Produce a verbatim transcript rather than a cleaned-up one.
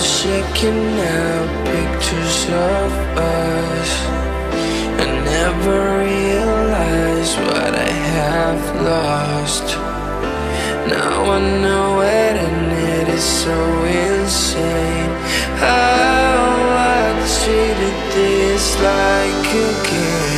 was shaking out pictures of us. I never realized what I have lost. Now I know it, and it is so insane how I treated this like a kid.